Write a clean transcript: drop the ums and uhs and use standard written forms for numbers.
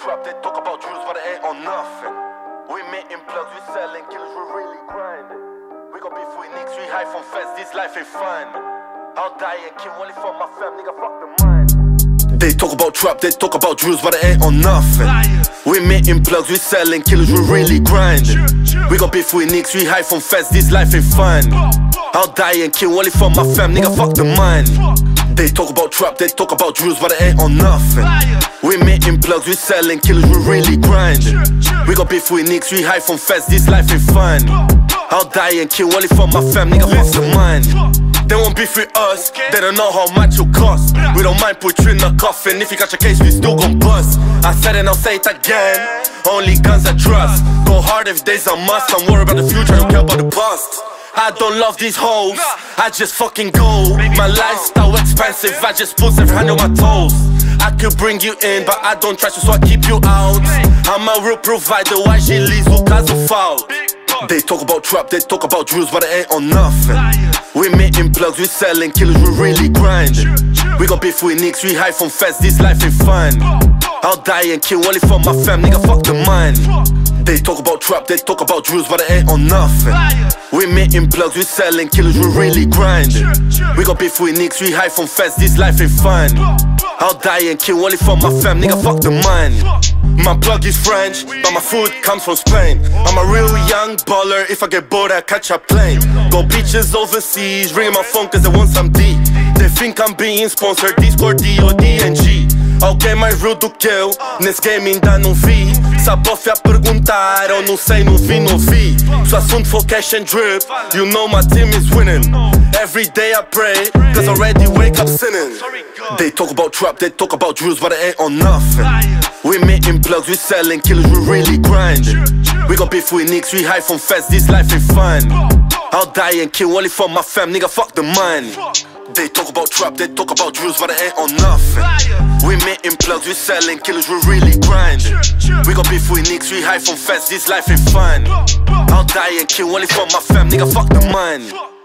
trap, they talk about jewels, but it ain't on nothing. We making plugs, we selling kills, we really grinding. We got beef with nicks, we hide from feds, this life ain't fun. I'll die and kill only for my fam, nigga, fuck the mind. They talk about trap, they talk about jewels, but it ain't on nothing. We making plugs, we selling killers, we really grinding. We got beef with nicks, we hide from feds, this life ain't fun. I'll die and kill only for my fam, nigga, fuck the mind. They talk about trap, they talk about jewels, but it ain't on nothing. We making plugs, we selling killers, we really grinding. We got beef with nicks, we hide from feds, this life ain't fun. I'll die and kill only for my fam, nigga, fuck the mind. They won't beef with us, they don't know how much it costs. We don't mind put you in the coffin, if you catch a case, we still gon' bust. I said it, I'll say it again, only guns I trust. Go hard if days a must, I'm worried about the future, I don't care about the past. I don't love these hoes, I just fucking go. My lifestyle expensive, I just put every hand on my toes. I could bring you in, but I don't trust you, so I keep you out. I'm a real provider, why she leaves what cause of foul. They talk about trap, they talk about jewels, but it ain't on nothing. We making plugs, we selling killers, we really grinding. We got beef with nicks, we hide from feds, this life ain't fun. I'll die and kill only for my fam, nigga, fuck the mind. They talk about trap, they talk about jewels, but it ain't on nothing. We making plugs, we selling killers, we really grinding. We got beef with nicks, we hide from feds, this life ain't fun. I'll die and kill only for my fam, nigga, fuck the mind. My plug is French, but my food comes from Spain. I'm a real young baller, if I get bored I catch a plane. Got bitches overseas, ringing my phone cause they want some D. They think I'm being sponsored, Discord, D-O-D-N-G. Alguém mais real do que eu, nesse game ainda não vi. Se a bofe a perguntar, eu não sei, não vi, não vi. Se o assunto for cash and drip, you know my team is winning. Every day I pray, cause I already wake up sinning. They talk about trap, they talk about jewels, but it ain't on nothing. We making plugs, we selling killers, we really grinding. We got beef with nicks, we hide from feds, this life ain't fun. I'll die and kill only for my fam, nigga, fuck the money. They talk about trap, they talk about jewels, but it ain't on nothing. We making plugs, we selling killers, we really grinding. We got beef with nicks, we hide from feds, this life ain't fun. I'll die and kill only for my fam, nigga, fuck the money.